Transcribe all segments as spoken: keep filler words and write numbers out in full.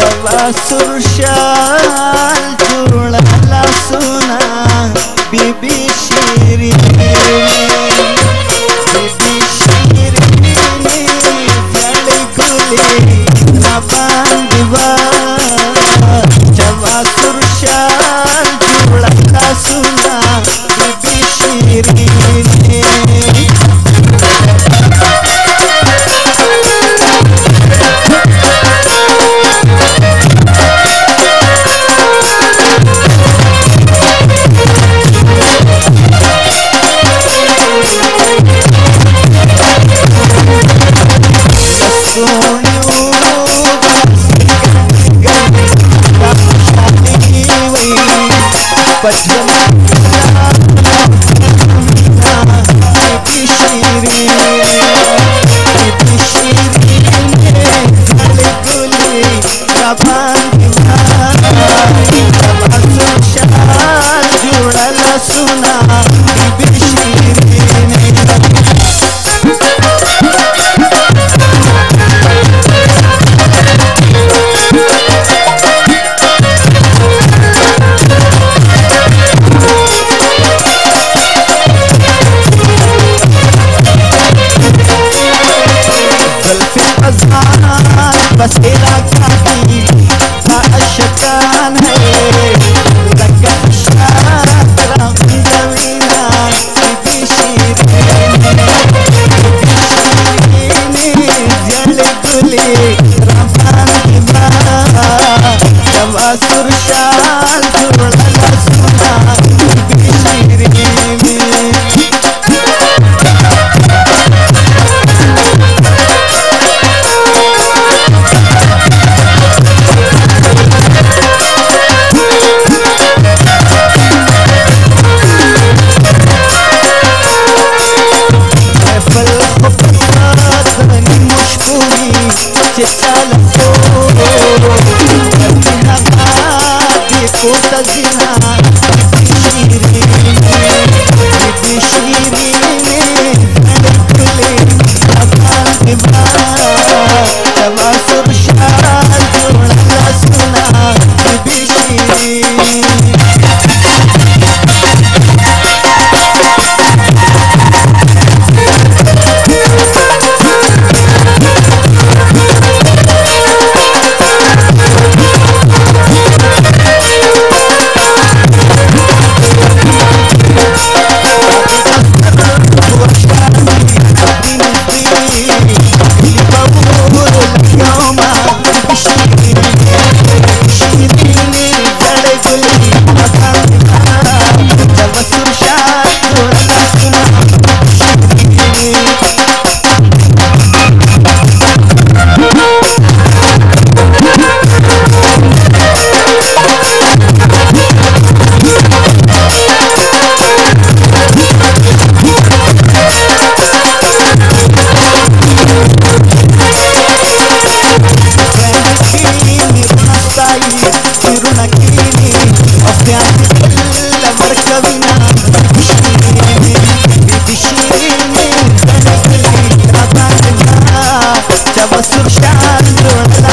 जवा सुरशाल चूड़ला सुना बीबी शीरी बीबी शीरी जल गुले ना बांधवा जवा सुरशाल चूड़ला सुना बीबी शीरी बसेरा खाती का अशकान है सुरक्षा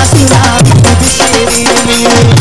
सुना बीबी शेरी।